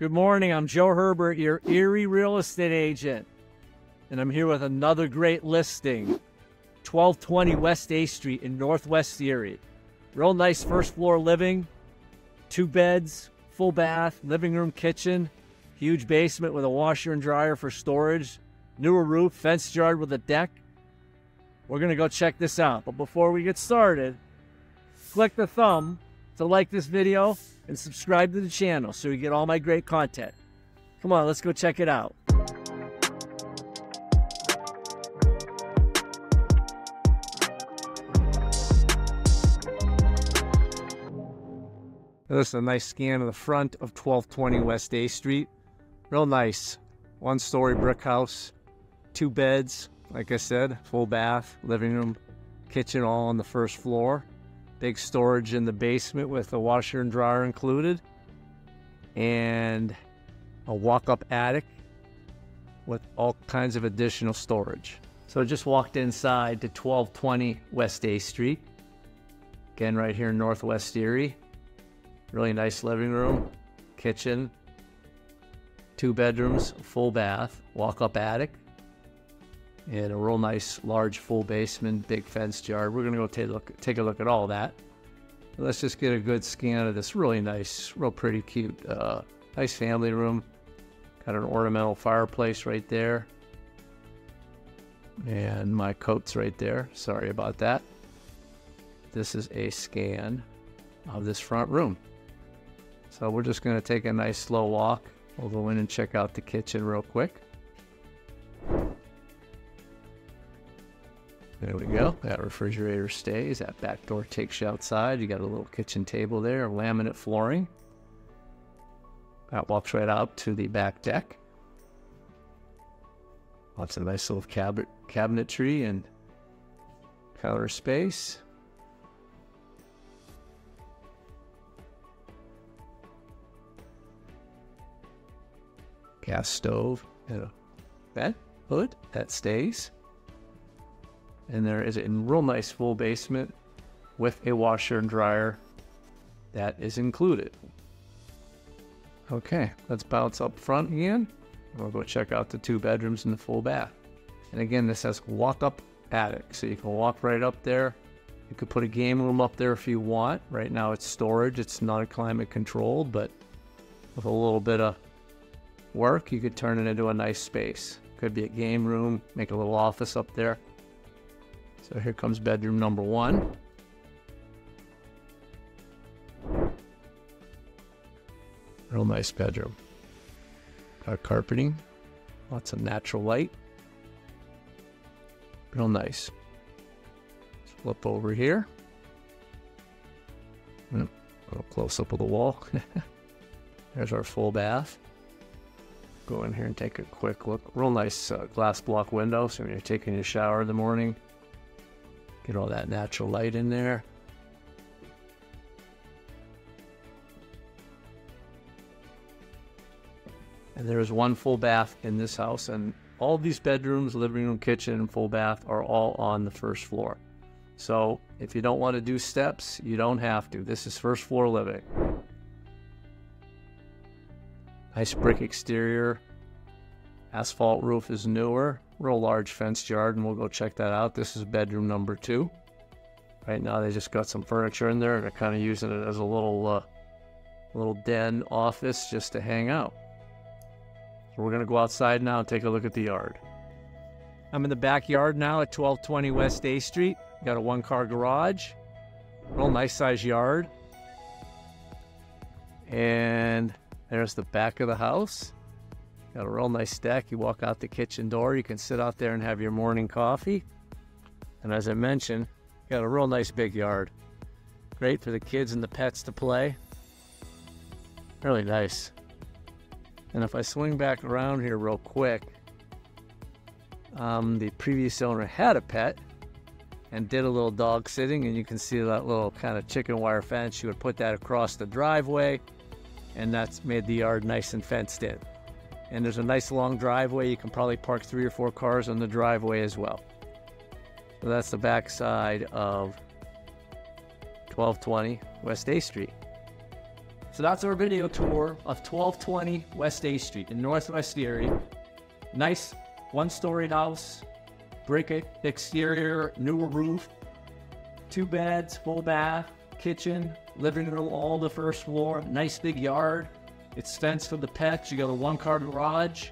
Good morning, I'm Joe Herbert, your Erie real estate agent, and I'm here with another great listing, 1220 West A Street in Northwest Erie. Real nice first floor living, 2 beds, full bath, living room, kitchen, huge basement with a washer and dryer for storage, newer roof, fenced yard with a deck. We're gonna go check this out, but before we get started, click the thumb to like this video and subscribe to the channel so you get all my great content. Come on, let's go check it out. This is a nice scan of the front of 1220 West A Street. Real nice, 1-story brick house, 2 beds, like I said, full bath, living room, kitchen, all on the first floor. Big storage in the basement with a washer and dryer included, and a walk-up attic with all kinds of additional storage. So I just walked inside to 1220 West A Street. Again, right here in Northwest Erie. Really nice living room, kitchen, 2 bedrooms, full bath, walk-up attic, and a real nice large full basement, big fenced yard. We're gonna go take a look at all that. Let's just get a good scan of this really nice, real pretty, cute, nice family room. Got an ornamental fireplace right there. And my coat's right there, sorry about that. This is a scan of this front room. So we're just gonna take a nice slow walk. We'll go in and check out the kitchen real quick. There we go, that refrigerator stays, that back door takes you outside. You got a little kitchen table there, laminate flooring. That walks right out to the back deck. Lots of nice little cabinetry and counter space. Gas stove and a bed, hood, that stays. And there is a real nice full basement with a washer and dryer that is included. Okay, let's bounce up front again. We'll go check out the 2 bedrooms and the full bath. And again, this has walk-up attic, so you can walk right up there. You could put a game room up there if you want. Right now it's storage, it's not climate controlled, but with a little bit of work, you could turn it into a nice space. Could be a game room, make a little office up there. So here comes bedroom number 1. Real nice bedroom. Got carpeting, lots of natural light. Real nice. Let's flip over here. A little close up of the wall. There's our full bath. Go in here and take a quick look. Real nice glass block window, so when you're taking a shower in the morning, get all that natural light in there. And there is 1 full bath in this house, and all these bedrooms, living room, kitchen, and full bath are all on the first floor. So if you don't want to do steps, you don't have to. This is first floor living. Nice brick exterior. Asphalt roof is newer. Real large fenced yard, and we'll go check that out. This is bedroom number 2. Right now they just got some furniture in there and they're kind of using it as a little den office just to hang out. So we're gonna go outside now and take a look at the yard. I'm in the backyard now at 1220 West A Street. Got a 1-car garage, real nice size yard. And there's the back of the house. Got a real nice deck. You walk out the kitchen door, you can sit out there and have your morning coffee. And as I mentioned, got a real nice big yard. Great for the kids and the pets to play. Really nice. And if I swing back around here real quick, the previous owner had a pet and did a little dog sitting, and you can see that little kind of chicken wire fence. She would put that across the driveway, and that's made the yard nice and fenced in. And there's a nice long driveway. You can probably park 3 or 4 cars on the driveway as well. So that's the back side of 1220 West A Street. This So that's our video tour of 1220 West A Street in Northwest Erie. Nice one-story house, brick exterior, newer roof, 2 beds, full bath, kitchen, living room, all the first floor, nice big yard. It's fenced for the pets. You got a one-car garage,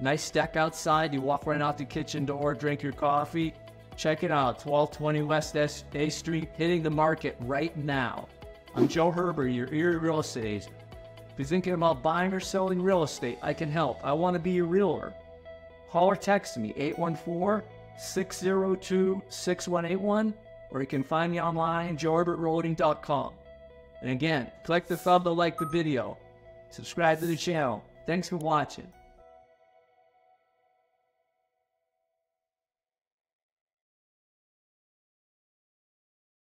nice deck outside. You walk right out the kitchen door, drink your coffee. Check it out, 1220 West A Street, hitting the market right now. I'm Joe Herbert, your Erie real estate agent. If you're thinking about buying or selling real estate, I can help. I want to be a realtor. Call or text me, 814-602-6181, or you can find me online, joeherbertrealty.com. And again, click the thumb to like the video. Subscribe to the channel. Thanks for watching.